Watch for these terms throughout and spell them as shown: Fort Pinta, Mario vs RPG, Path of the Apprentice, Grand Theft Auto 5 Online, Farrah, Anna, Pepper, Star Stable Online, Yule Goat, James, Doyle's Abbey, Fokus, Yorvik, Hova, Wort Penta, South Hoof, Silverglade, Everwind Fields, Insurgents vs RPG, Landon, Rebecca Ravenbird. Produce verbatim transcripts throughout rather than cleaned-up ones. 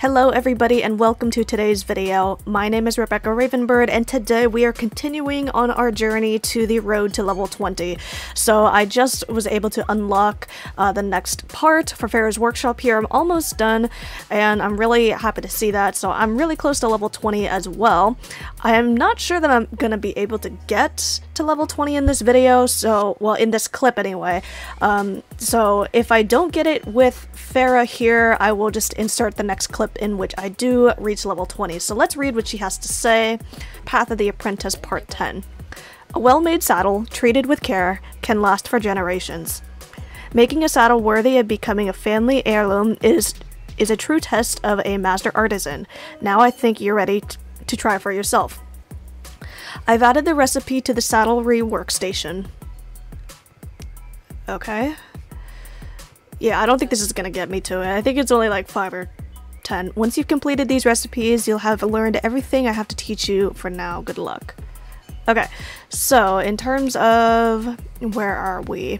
Hello everybody and welcome to today's video. My name is Rebecca Ravenbird and today we are continuing on our journey to the road to level twenty. So I just was able to unlock uh, the next part for Farrah's workshop here. I'm almost done and I'm really happy to see that. So I'm really close to level twenty as well. I am not sure that I'm going to be able to get to level twenty in this video. So, well, in this clip anyway. Um, so if I don't get it with Farrah here, I will just insert the next clip in which I do reach level twenty. So let's read what she has to say. Path of the Apprentice, Part ten. A well-made saddle, treated with care, can last for generations. Making a saddle worthy of becoming a family heirloom is, is a true test of a master artisan. Now I think you're ready to try for yourself. I've added the recipe to the saddlery workstation. Okay. Yeah, I don't think this is gonna get me to it. I think it's only like five or ten. Once you've completed these recipes, you'll have learned everything I have to teach you for now. Good luck. Okay, so in terms of where are we?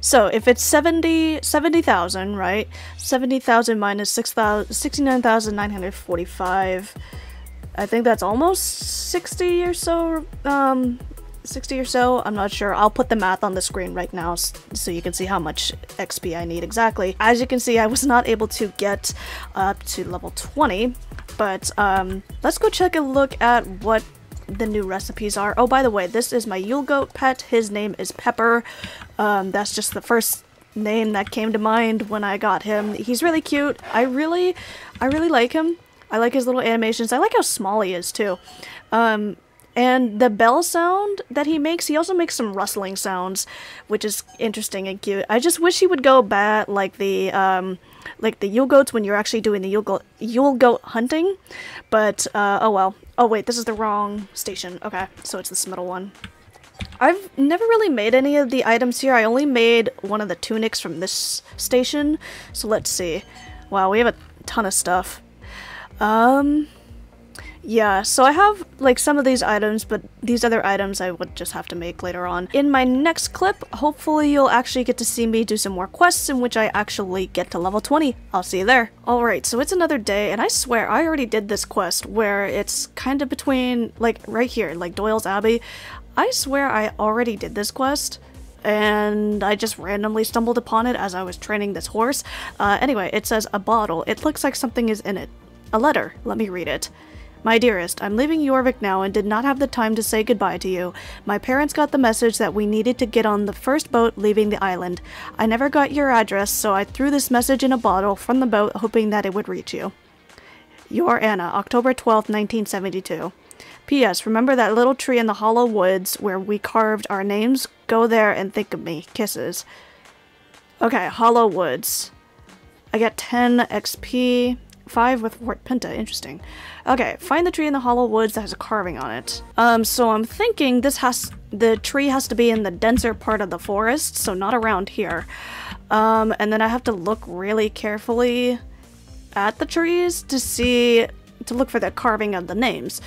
So if it's seventy thousand, right? seventy thousand minus sixty-nine thousand nine hundred forty-five. I think that's almost sixty or so. Um, sixty or so, I'm not sure. I'll put the math on the screen right now so you can see how much X P I need exactly. As you can see, I was not able to get up to level twenty, but um, let's go check a look at what the new recipes are. Oh, by the way, this is my Yule Goat pet. His name is Pepper. Um, that's just the first name that came to mind when I got him. He's really cute. I really, I really like him. I like his little animations. I like how small he is too. Um, And the bell sound that he makes, he also makes some rustling sounds, which is interesting and cute. I just wish he would go bad like the um, like the Yule Goats when you're actually doing the Yule Goat, Yule Goat hunting. But, uh, oh well. Oh wait, this is the wrong station. Okay, so it's this middle one. I've never really made any of the items here. I only made one of the tunics from this station. So let's see. Wow, we have a ton of stuff. Um... Yeah, so I have like some of these items, but these other items I would just have to make later on. In my next clip, hopefully you'll actually get to see me do some more quests in which I actually get to level twenty. I'll see you there. Alright, so it's another day, and I swear I already did this quest where it's kind of between, like right here, like Doyle's Abbey. I swear I already did this quest, and I just randomly stumbled upon it as I was training this horse. Uh, anyway, it says a bottle. It looks like something is in it. A letter. Let me read it. My dearest, I'm leaving Yorvik now and did not have the time to say goodbye to you. My parents got the message that we needed to get on the first boat leaving the island. I never got your address, so I threw this message in a bottle from the boat hoping that it would reach you. Your Anna, October twelfth, nineteen seventy-two. P S. Remember that little tree in the hollow woods where we carved our names? Go there and think of me. Kisses. Okay, hollow woods. I get ten X P. five with Wort Penta, interesting. Okay, find the tree in the hollow woods that has a carving on it. Um, so I'm thinking this has- the tree has to be in the denser part of the forest, so not around here. Um, and then I have to look really carefully at the trees to see- to look for the carving of the names.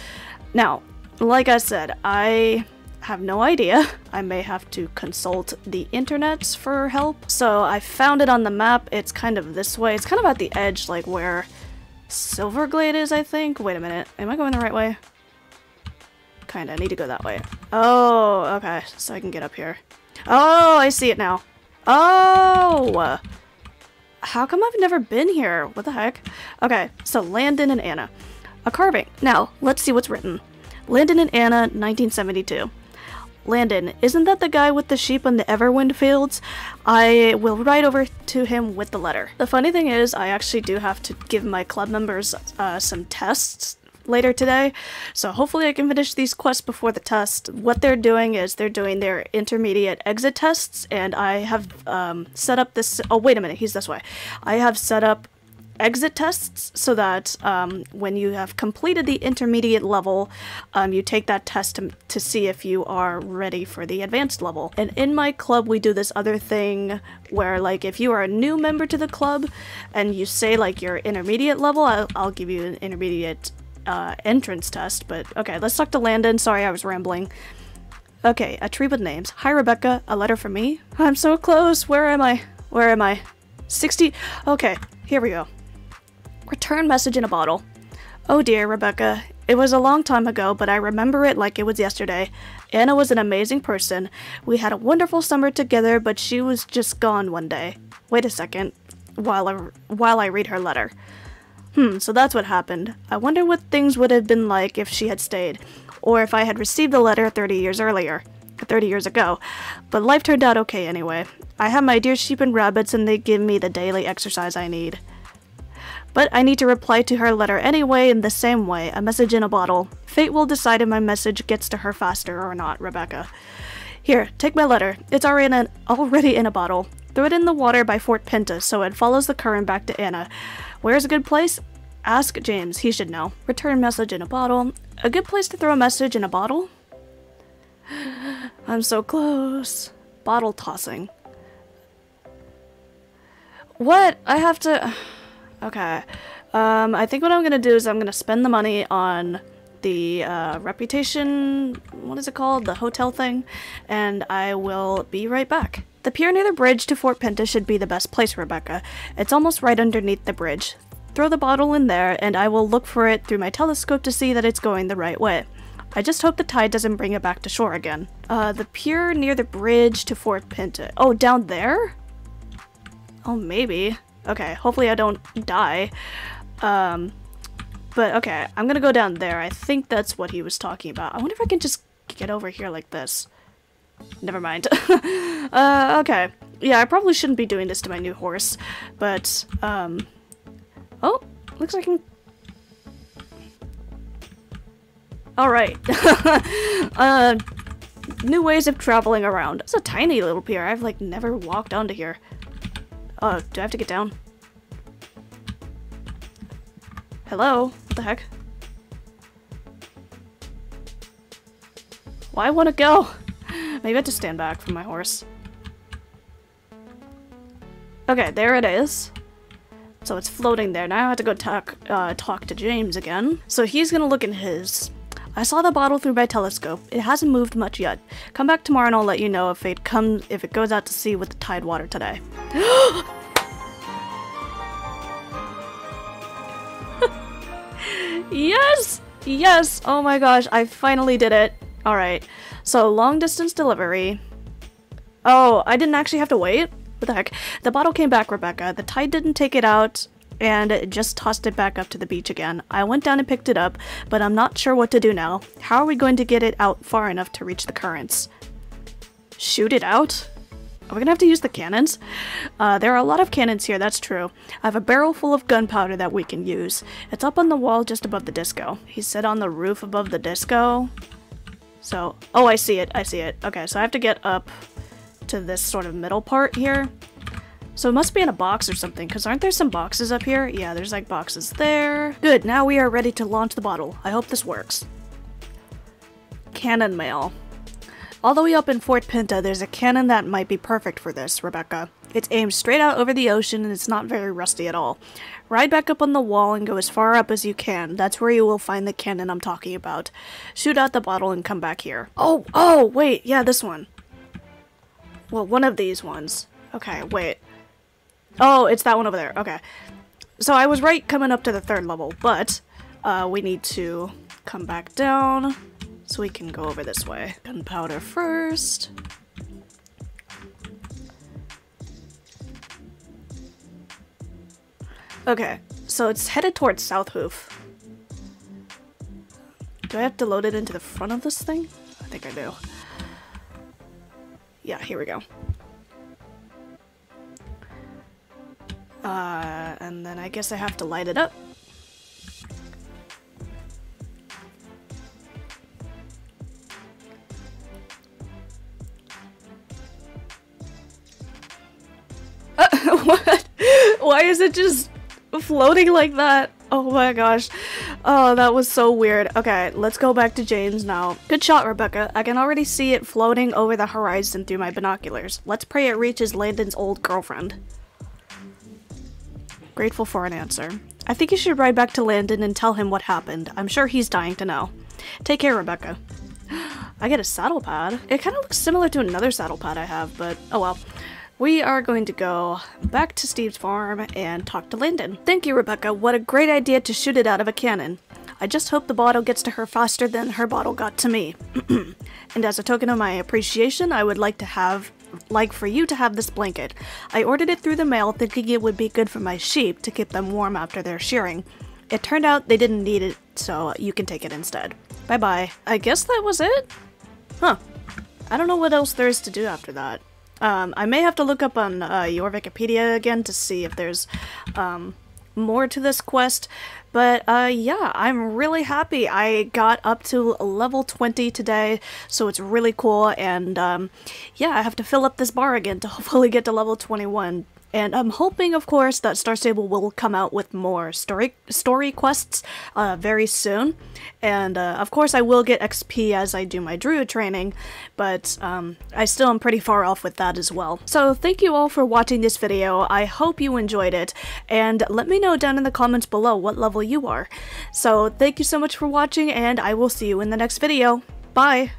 Now, like I said, I have no idea. I may have to consult the internet for help. So I found it on the map. It's kind of this way. It's kind of at the edge, like where Silverglade is, I think. Wait a minute. Am I going the right way? Kinda. I need to go that way. Oh, okay. So I can get up here. Oh, I see it now. Oh! How come I've never been here? What the heck? Okay, so Landon and Anna. A carving. Now, let's see what's written. Landon and Anna, nineteen seventy-two. Landon, isn't that the guy with the sheep on the Everwind Fields? I will write over to him with the letter. The funny thing is, I actually do have to give my club members uh, some tests later today, so hopefully I can finish these quests before the test. What they're doing is they're doing their intermediate exit tests, and I have um, set up this- oh wait a minute, he's this way. I have set up exit tests so that um, when you have completed the intermediate level, um, you take that test to, to see if you are ready for the advanced level. And in my club, we do this other thing where, like, if you are a new member to the club and you say, like, your intermediate level, I'll, I'll give you an intermediate uh, entrance test. But okay, let's talk to Landon. Sorry, I was rambling. Okay, a tree with names. Hi, Rebecca. A letter for me? I'm so close. Where am I? Where am I? sixty. Okay, here we go. Return message in a bottle. Oh dear, Rebecca. It was a long time ago, but I remember it like it was yesterday. Anna was an amazing person. We had a wonderful summer together, but she was just gone one day. Wait a second, while I, while I read her letter. Hmm, so that's what happened. I wonder what things would have been like if she had stayed, or if I had received the letter thirty years earlier, thirty years ago. But life turned out okay anyway. I have my dear sheep and rabbits, and they give me the daily exercise I need. But I need to reply to her letter anyway in the same way, a message in a bottle. Fate will decide if my message gets to her faster or not, Rebecca. Here, take my letter. It's already in, an, already in a bottle. Throw it in the water by Fort Pinta so it follows the current back to Anna. Where's a good place? Ask James. He should know. Return message in a bottle. A good place to throw a message in a bottle? I'm so close. Bottle tossing. What? I have to... Okay, um, I think what I'm gonna do is I'm gonna spend the money on the uh, reputation, what is it called, the hotel thing, and I will be right back. The pier near the bridge to Fort Pinta should be the best place, Rebecca. It's almost right underneath the bridge. Throw the bottle in there, and I will look for it through my telescope to see that it's going the right way. I just hope the tide doesn't bring it back to shore again. Uh, the pier near the bridge to Fort Pinta. Oh, down there? Oh, maybe. Okay, hopefully I don't die. Um, but okay, I'm gonna go down there. I think that's what he was talking about. I wonder if I can just get over here like this. Never mind. uh, okay. Yeah, I probably shouldn't be doing this to my new horse. But, um... oh, looks like I can... Alright. uh, new ways of traveling around. It's a tiny little pier. I've, like, never walked onto here. Oh, do I have to get down? Hello? What the heck? Why wanna go? Maybe I have to stand back from my horse. Okay, there it is. So it's floating there. Now I have to go talk, uh, talk to James again. So he's gonna look in his. I saw the bottle through my telescope. It hasn't moved much yet. Come back tomorrow and I'll let you know if it comes if it goes out to sea with the tide water today. Yes! Yes! Oh my gosh, I finally did it. Alright. So long distance delivery. Oh, I didn't actually have to wait? What the heck? The bottle came back, Rebecca. The tide didn't take it out. And just tossed it back up to the beach again. I went down and picked it up, but I'm not sure what to do now. How are we going to get it out far enough to reach the currents? Shoot it out? Are we gonna have to use the cannons? Uh, there are a lot of cannons here, that's true. I have a barrel full of gunpowder that we can use. It's up on the wall just above the disco. He said on the roof above the disco. So, oh, I see it, I see it. Okay, so I have to get up to this sort of middle part here. So it must be in a box or something, because aren't there some boxes up here? Yeah, there's like boxes there. Good, now we are ready to launch the bottle. I hope this works. Cannon mail. All the way up in Fort Pinta, there's a cannon that might be perfect for this, Rebecca. It's aimed straight out over the ocean and it's not very rusty at all. Ride back up on the wall and go as far up as you can. That's where you will find the cannon I'm talking about. Shoot out the bottle and come back here. Oh, oh, wait, yeah, this one. Well, one of these ones. Okay, wait. Oh, it's that one over there. Okay. So I was right coming up to the third level, but uh, we need to come back down so we can go over this way. Gunpowder first. Okay, so it's headed towards South Hoof. Do I have to load it into the front of this thing? I think I do. Yeah, here we go. Uh, and then I guess I have to light it up. Uh, what? Why is it just floating like that? Oh my gosh. Oh, that was so weird. Okay, let's go back to James now. Good shot, Rebecca. I can already see it floating over the horizon through my binoculars. Let's pray it reaches Landon's old girlfriend. Grateful for an answer. I think you should ride back to Landon and tell him what happened. I'm sure he's dying to know. Take care, Rebecca. I get a saddle pad. It kind of looks similar to another saddle pad I have, but oh well. we are going to go back to Steve's farm and talk to Landon. Thank you, Rebecca. What a great idea to shoot it out of a cannon. I just hope the bottle gets to her faster than her bottle got to me. And as a token of my appreciation, I would like to have like for you to have this blanket. I ordered it through the mail thinking it would be good for my sheep to keep them warm after their shearing. It turned out they didn't need it, so you can take it instead. Bye-bye. I guess that was it? Huh. I don't know what else there is to do after that. Um, I may have to look up on uh, your Wikipedia again to see if there's um, more to this quest. But uh, yeah, I'm really happy. I got up to level twenty today, so it's really cool. And um, yeah, I have to fill up this bar again to hopefully get to level twenty-one. And I'm hoping, of course, that Star Stable will come out with more story story quests uh, very soon. And, uh, of course, I will get X P as I do my Druid training, but um, I still am pretty far off with that as well. So thank you all for watching this video. I hope you enjoyed it, and let me know down in the comments below what level you are. So thank you so much for watching, and I will see you in the next video. Bye!